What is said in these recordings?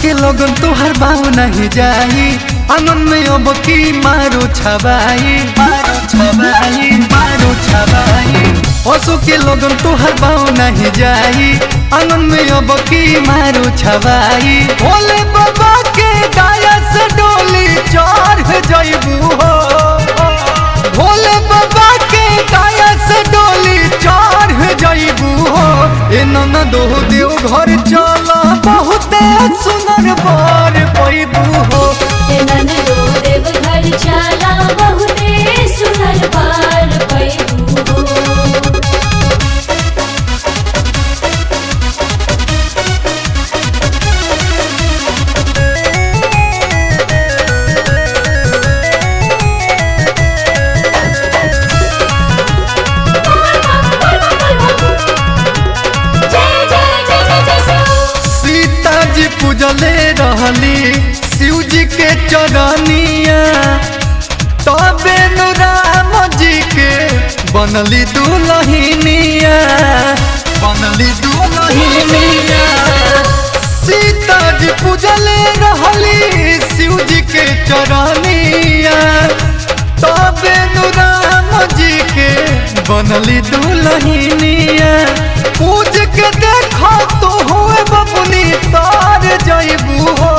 के लगन तुहार तो बाबू नहीं जाई आंगन में अब की मारो छबाई मारो छबाई मारो छबाई पशु के लगन तुहार तो बाबू नहीं जाई आंगन में अब की मारो छबाई भोले बाबा के दाया से डोली चढ़ जइबू हो भोले बाबा के दाया से डोली चढ़ जइबू हो ए नंदो देवघर चला बहुते सुनर बार पैबू हो ए नंदो देवघर चला बहुते सुनर बार पैबू हो शिव जी के चरनिया तबे न राम जी के बनली दुलहिनिया बनली दुलहिनिया सीता जी पूजले रहली शिव जी के चरनिया तबे न राम जी के बनली दुलहिनिया पूज के देखो तो हुए बबुनी तार जइबू हो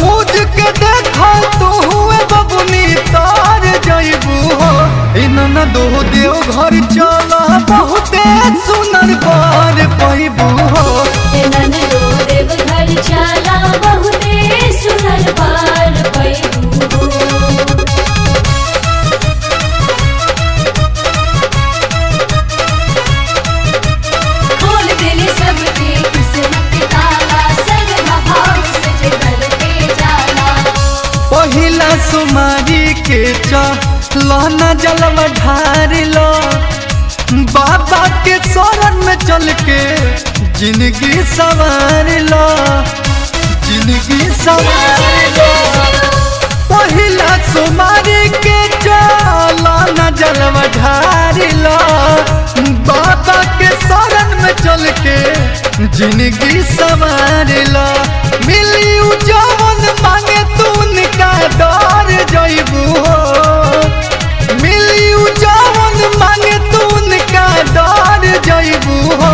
पूज के देखो तो हुए बबुनी तार जइबू हो ए नंदो देवघर चला बहुते सुनर बार पैबू हो ए नंदो देवघर चला बहुते सुनर बार पैबू हो सुमारी के चलना जलवा ढार लो बाबा के शरण में चल के जिंदगी सवार लो जिंदगी सवार लो पहला सुमारी के चलना जलवा ढार लो बाबा के शरण में चल के जिंदगी सवार लो मिली उजवन मांगे तूने का डर जइबू हो मिली उजवन मांगे तूने का डर जइबू हो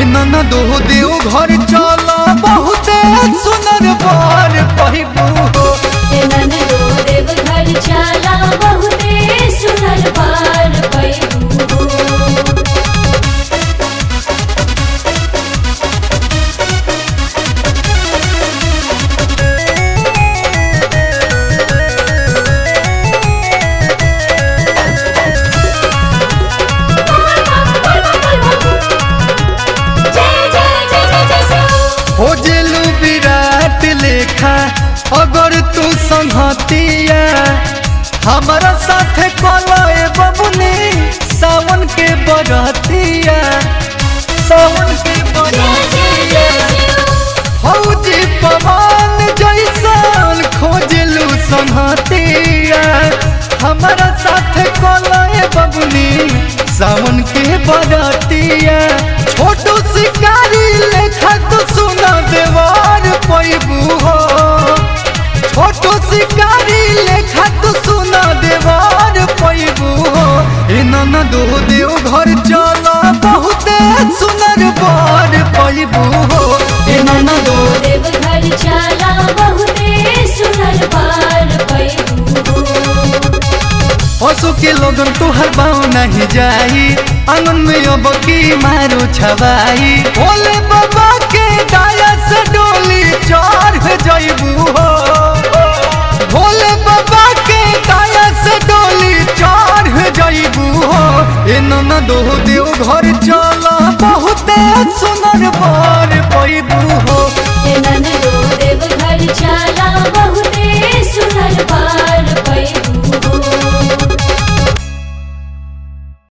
ए नंदो देवघर चला बहुते सुनर बार पैबू हो ए नंदो देवघर चला बहुते सुनर बार पैबू हो अगर तू संहतिया हमारा साथ कलोए बबुनी सावन के बरतिया सावन के बरतिया हौजी पवन जैसन खोजलू संहतिया हमारा साथ कलोए बबुनी सावन के बरतिया छोटू शिकारी लेखा तू सुना देवार पैबू हो छोटू शिकारी लेखा तू सुना देवार पैबू हो ए नंदो देवघर चला बहुते सुनर बार पैबू हो ए नंदो देवघर चला बहुते सुनर बार पैबू हो पशु के लगन तुहार बाबू नहीं जाई आंगन में अब की मारो छबाई भोले बाबा के दाया से डोली चढ़ जइबू हो भोले बाबा के दाया से डोली चढ़ जइबू हो ए नंदो देवघर चला बहुते सुनर बार